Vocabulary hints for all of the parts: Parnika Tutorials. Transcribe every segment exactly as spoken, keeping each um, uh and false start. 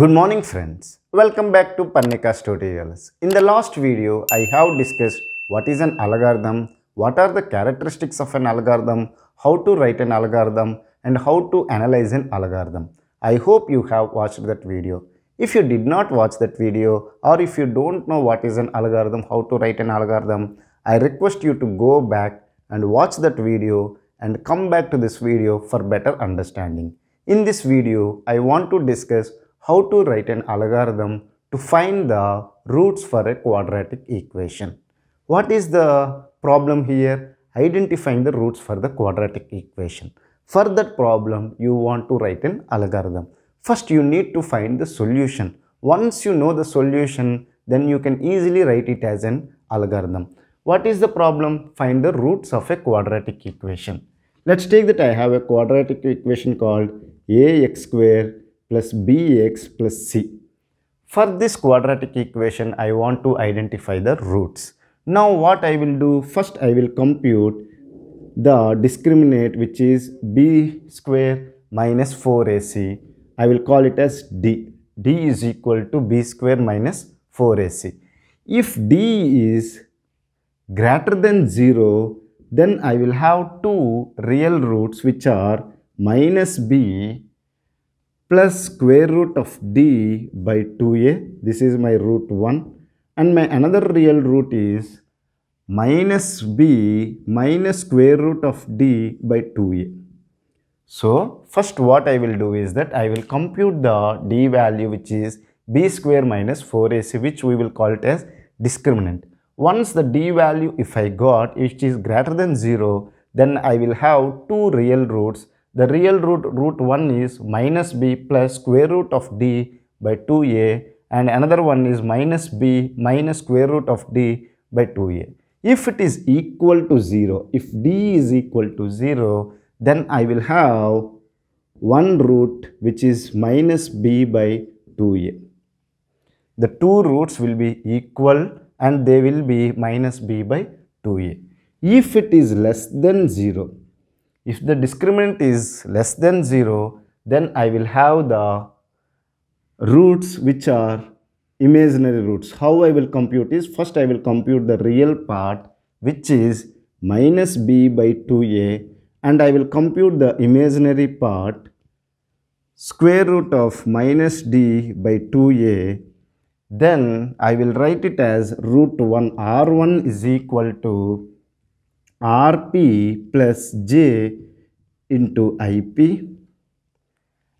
Good morning friends, welcome back to Parnika Tutorials. In the last video, I have discussed what is an algorithm, what are the characteristics of an algorithm, how to write an algorithm and how to analyze an algorithm. I hope you have watched that video. If you did not watch that video or if you don't know what is an algorithm, how to write an algorithm, I request you to go back and watch that video and come back to this video for better understanding. In this video, I want to discuss how to write an algorithm to find the roots for a quadratic equation. What is the problem here? Identifying the roots for the quadratic equation. For that problem, you want to write an algorithm. First, you need to find the solution. Once you know the solution, then you can easily write it as an algorithm. What is the problem? Find the roots of a quadratic equation. Let's take that I have a quadratic equation called ax square plus bx plus c. For this quadratic equation, I want to identify the roots. Now what I will do, first I will compute the discriminant, which is b square minus four a c. I will call it as d. d is equal to b square minus four a c. If d is greater than zero, then I will have two real roots, which are minus b plus square root of d by two a. This is my root one, and my another real root is minus b minus square root of d by two a. So first what I will do is that I will compute the d value, which is b square minus four a c, which we will call it as discriminant. Once the d value if I got, which is greater than zero, then I will have two real roots. The real root, root one is minus b plus square root of d by two a, and another one is minus b minus square root of d by two a. If it is equal to zero, if d is equal to zero, then I will have one root, which is minus b by two a. The two roots will be equal and they will be minus b by two a. If it is less than zero, if the discriminant is less than zero, then I will have the roots which are imaginary roots. How I will compute is, first I will compute the real part, which is minus b by two a, and I will compute the imaginary part, square root of minus d by two a. Then I will write it as root one. r one is equal to R P plus J into I P,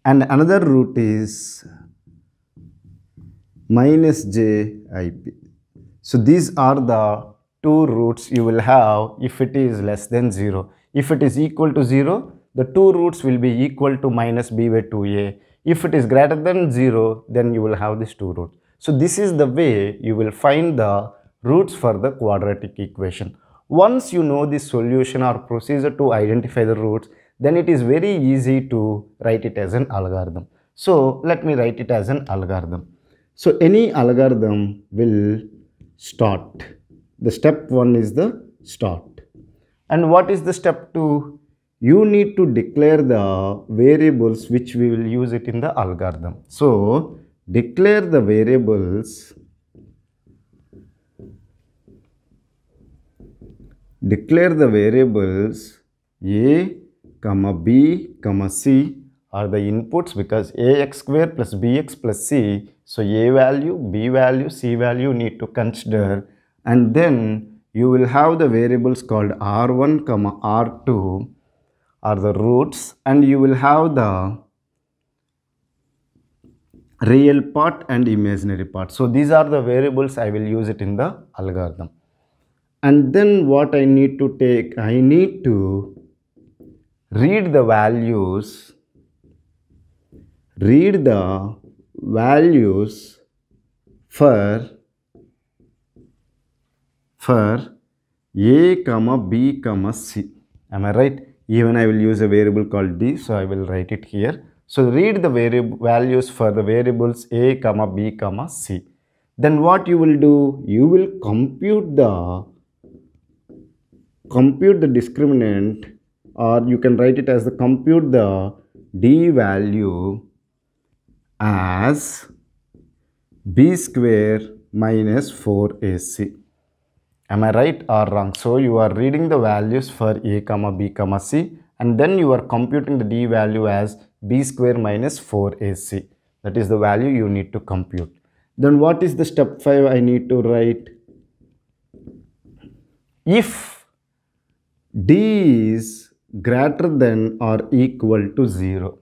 and another root is minus J I P. So these are the two roots you will have if it is less than zero. If it is equal to zero, the two roots will be equal to minus b by two a. If it is greater than zero, then you will have these two roots. So this is the way you will find the roots for the quadratic equation. Once you know this solution or procedure to identify the roots, then it is very easy to write it as an algorithm. So let me write it as an algorithm. So any algorithm will start. The step one is the start. And what is the step two? You need to declare the variables which we will use it in the algorithm. So declare the variables. Declare the variables a, b, c are the inputs, because ax square plus bx plus c. So a value, b value, c value need to consider, and then you will have the variables called r one, r two are the roots, and you will have the real part and imaginary part. So these are the variables I will use it in the algorithm. And then what I need to take, I need to read the values, read the values for, for a, b, c. Am I right? Even I will use a variable called d, so I will write it here. So read the variable values for the variables a, b, c. Then what you will do, you will compute the compute the discriminant, or you can write it as the compute the d value as b square minus four a c. Am I right or wrong? So you are reading the values for a comma b comma c, and then you are computing the d value as b square minus four a c. That is the value you need to compute. Then what is the step five I need to write? If d is greater than or equal to zero.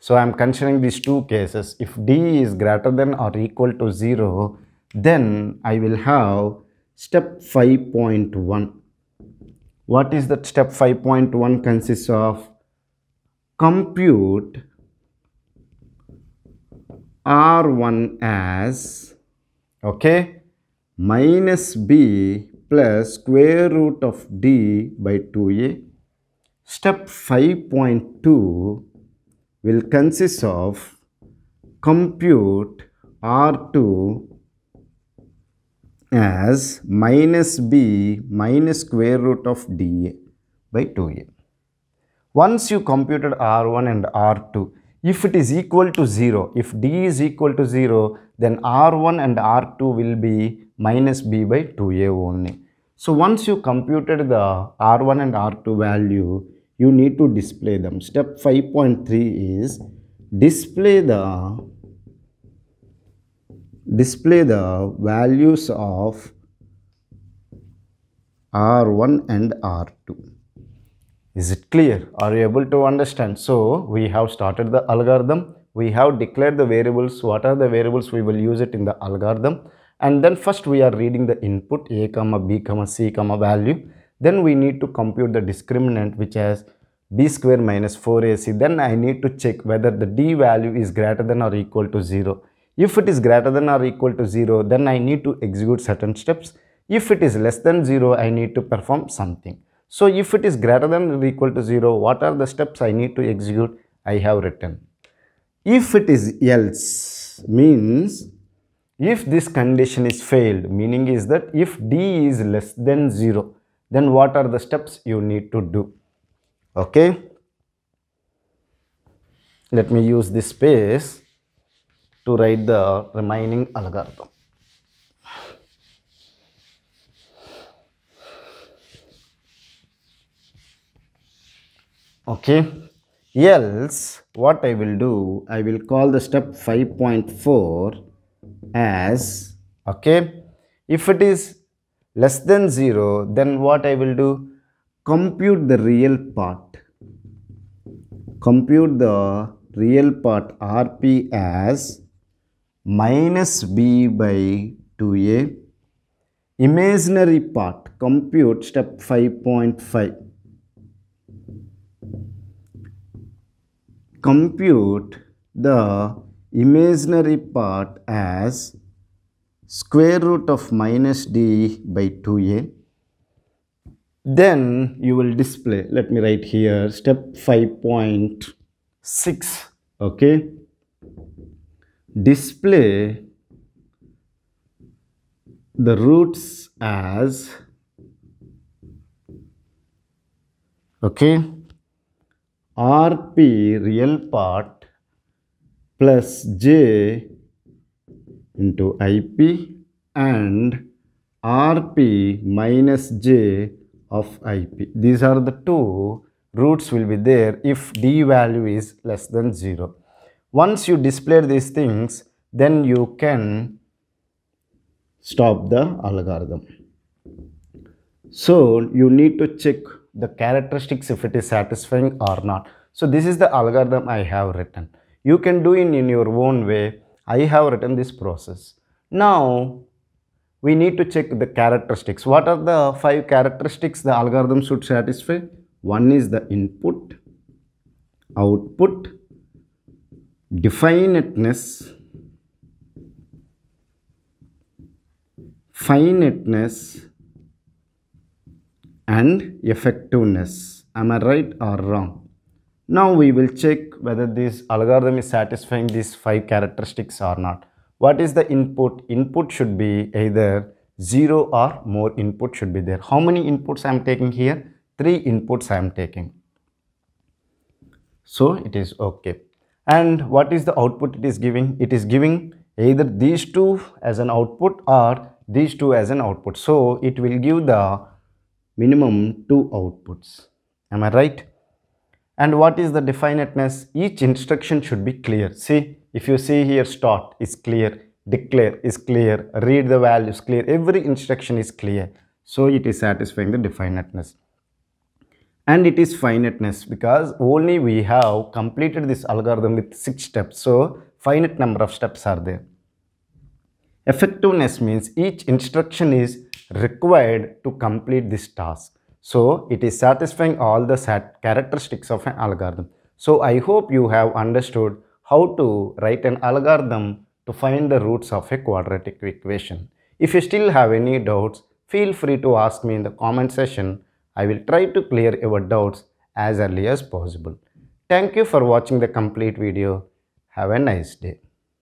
So I am considering these two cases. If d is greater than or equal to zero, then I will have step five point one. What is that step five point one consists of? Compute R one as, okay, minus b plus square root of d by two a. Step five point two will consist of compute R two as minus b minus square root of d by two a. Once you computed R one and R two, if it is equal to zero, if d is equal to zero, then R one and R two will be minus b by two a only. So once you computed the R one and R two value, you need to display them. Step five point three is display the display the values of R one and R two. Is it clear? Are you able to understand? So we have started the algorithm. We have declared the variables. What are the variables we will use it in the algorithm? And then first we are reading the input a comma b comma c comma value. Then we need to compute the discriminant, which is b square minus four a c. Then I need to check whether the d value is greater than or equal to zero. If it is greater than or equal to zero, then I need to execute certain steps. If it is less than zero, I need to perform something. So if it is greater than or equal to zero, what are the steps I need to execute? I have written. If it is else means if this condition is failed, meaning is that if d is less than zero, then what are the steps you need to do? Okay. Let me use this space to write the remaining algorithm. Okay, else what I will do, I will call the step five point four as, okay, if it is less than zero, then what I will do, compute the real part, compute the real part R P as minus b by two a, imaginary part, compute step five point five. Compute the imaginary part as square root of minus d by two a. Then you will display, let me write here, step five point six, okay, display the roots as, okay, R P real part plus J into I P and R P minus J of I P. These are the two roots will be there if D value is less than zero. Once you display these things, then you can stop the algorithm. So you need to check the characteristics if it is satisfying or not. So this is the algorithm I have written. You can do it in your own way. I have written this process. Now we need to check the characteristics. What are the five characteristics the algorithm should satisfy? One is the input, output, definiteness, finiteness, and effectiveness. Am I right or wrong? Now we will check whether this algorithm is satisfying these five characteristics or not. What is the input? Input should be either zero or more input should be there. How many inputs I am taking here? Three inputs I am taking. So it is okay. And what is the output it is giving? It is giving either these two as an output or these two as an output. So it will give the minimum two outputs. Am I right? And what is the definiteness? Each instruction should be clear. See, if you see here, start is clear, declare is clear, read the values clear, every instruction is clear. So it is satisfying the definiteness. And it is finiteness, because only we have completed this algorithm with six steps. So finite number of steps are there. Effectiveness means each instruction is required to complete this task. So it is satisfying all the set characteristics of an algorithm. So I hope you have understood how to write an algorithm to find the roots of a quadratic equation. If you still have any doubts, feel free to ask me in the comment section. I will try to clear your doubts as early as possible. Thank you for watching the complete video. Have a nice day.